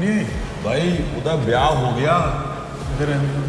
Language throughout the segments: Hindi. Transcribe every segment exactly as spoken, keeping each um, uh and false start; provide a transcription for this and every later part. नहीं भाई उधर ब्याह हो गया इधर है।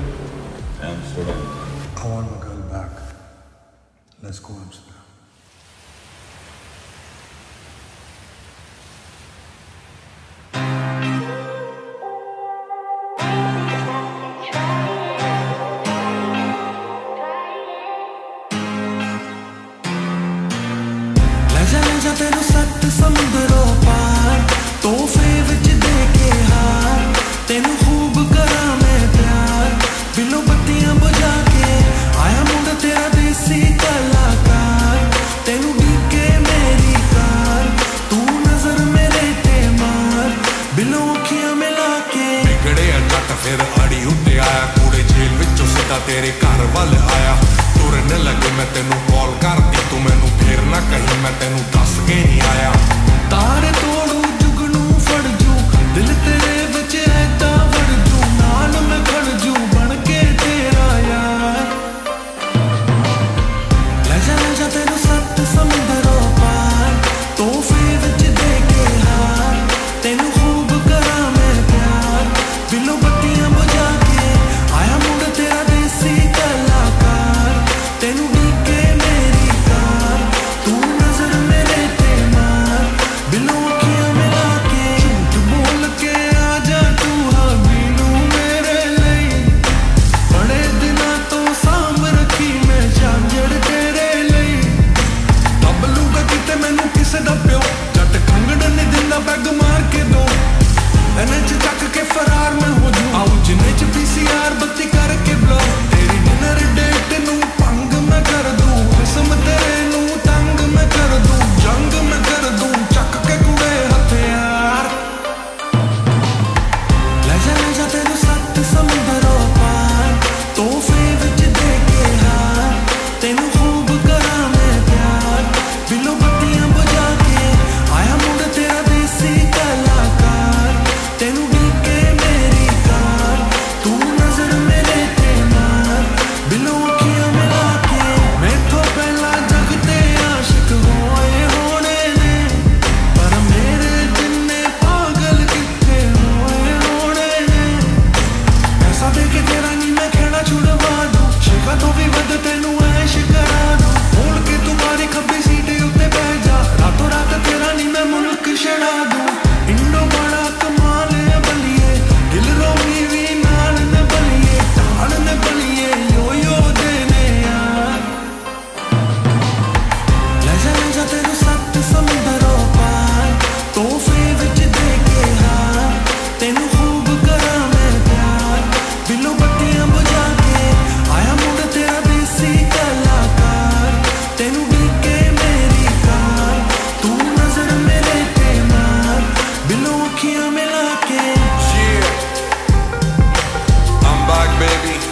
Baby